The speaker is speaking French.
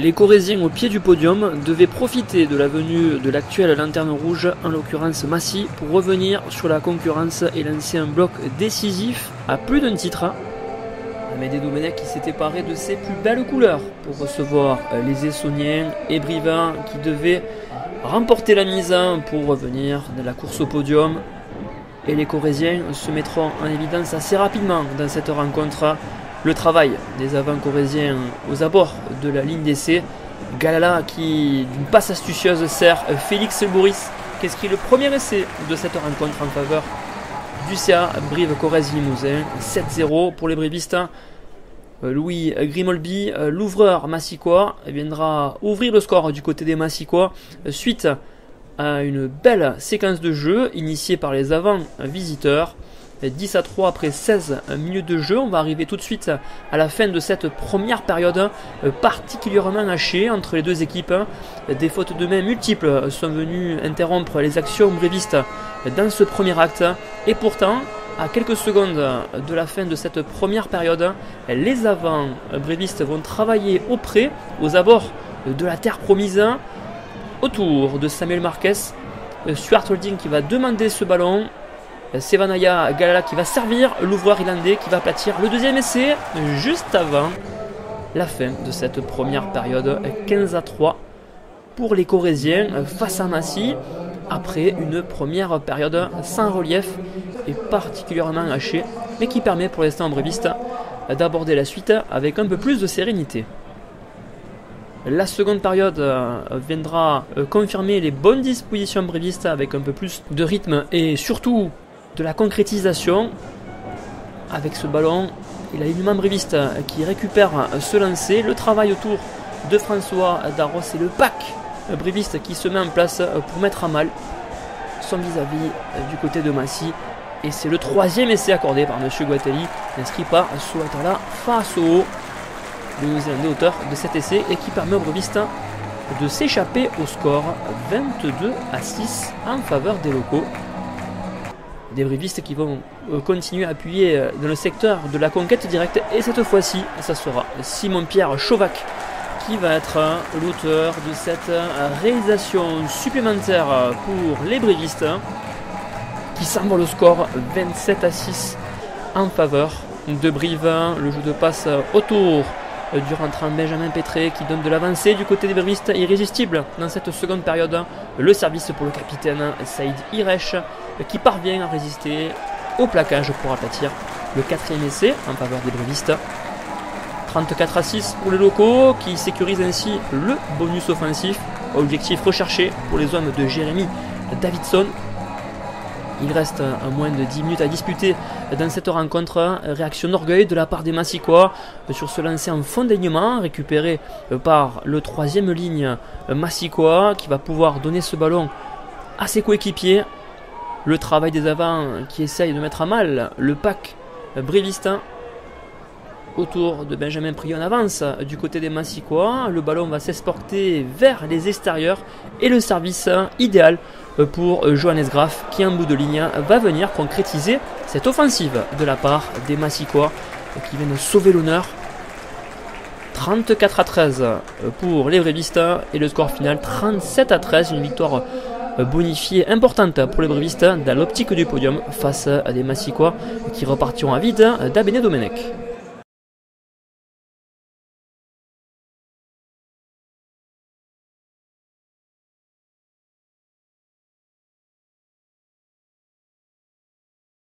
Les Corréziens au pied du podium devaient profiter de la venue de l'actuelle lanterne rouge, en l'occurrence Massy, pour revenir sur la concurrence et lancer un bloc décisif à plus d'un titre. Mais des Doumenc qui s'était paré de ses plus belles couleurs pour recevoir les Essoniens et Brivins qui devaient remporter la mise pour revenir de la course au podium. Et les Corréziens se mettront en évidence assez rapidement dans cette rencontre. Le travail des avant-corréziens aux abords de la ligne d'essai. Galala qui, d'une passe astucieuse, sert Félix Bouris, qui inscrit le premier essai de cette rencontre en faveur du CA Brive Corrèze Limousin. 7-0 pour les brivistes. Louis Grimoldby, l'ouvreur massicois, viendra ouvrir le score du côté des massicois suite à une belle séquence de jeu initiée par les avant-visiteurs. 10-3 après 16 minutes de jeu. On va arriver tout de suite à la fin de cette première période particulièrement hachée entre les deux équipes. Des fautes de main multiples sont venues interrompre les actions brévistes dans ce premier acte. Et pourtant, à quelques secondes de la fin de cette première période, les avant-brévistes vont travailler auprès, aux abords de la terre promise, autour de Samuel Marques. Stuart Olding qui va demander ce ballon. Sévanaya Galala qui va servir, l'ouvreur irlandais qui va aplatir le deuxième essai juste avant la fin de cette première période. 15-3 pour les Corréziens face à Massy après une première période sans relief et particulièrement hachée, mais qui permet pour l'instant aux brévistes d'aborder la suite avec un peu plus de sérénité. La seconde période viendra confirmer les bonnes dispositions brévistes avec un peu plus de rythme et surtout de la concrétisation avec ce ballon et l'alignement bréviste qui récupère ce lancer, le travail autour de François D'Arros et le pack bréviste qui se met en place pour mettre à mal son vis-à-vis du côté de Massy. Et c'est le troisième essai accordé par M. Guattelli, inscrit par Sootala Fa'aso'o, le auteur de cet essai, et qui permet aux brevistes de s'échapper au score 22-6 en faveur des locaux. Des brivistes qui vont continuer à appuyer dans le secteur de la conquête directe, et cette fois-ci, ça sera Simon-Pierre Chauvac qui va être l'auteur de cette réalisation supplémentaire pour les brivistes, qui s'envole au score 27-6 en faveur de Brive. Le jeu de passe autour du rentrant Benjamin Pétré qui donne de l'avancée du côté des brivistes, irrésistible dans cette seconde période. Le service pour le capitaine Saïd Hirèche qui parvient à résister au plaquage pour aplatir le quatrième essai en faveur des brivistes. 34-6 pour les locaux qui sécurisent ainsi le bonus offensif, objectif recherché pour les hommes de Jérémy Davidson. Il reste moins de 10 minutes à disputer dans cette rencontre. Réaction d'orgueil de la part des massicois sur ce lancer en fond d'alignement récupéré par le troisième ligne massicois qui va pouvoir donner ce ballon à ses coéquipiers. Le travail des avants qui essaye de mettre à mal le pack brévistin autour de Benjamin Prion avance du côté des massicois. Le ballon va s'exporter vers les extérieurs et le service idéal pour Johannes Graaff qui, en bout de ligne, va venir concrétiser cette offensive de la part des massicois qui viennent sauver l'honneur. 34-13 pour les brévistes et le score final 37-13. Une victoire bonifiée importante pour les brévistes dans l'optique du podium face à des massicois qui repartiront à vide d'Abéné Domenech.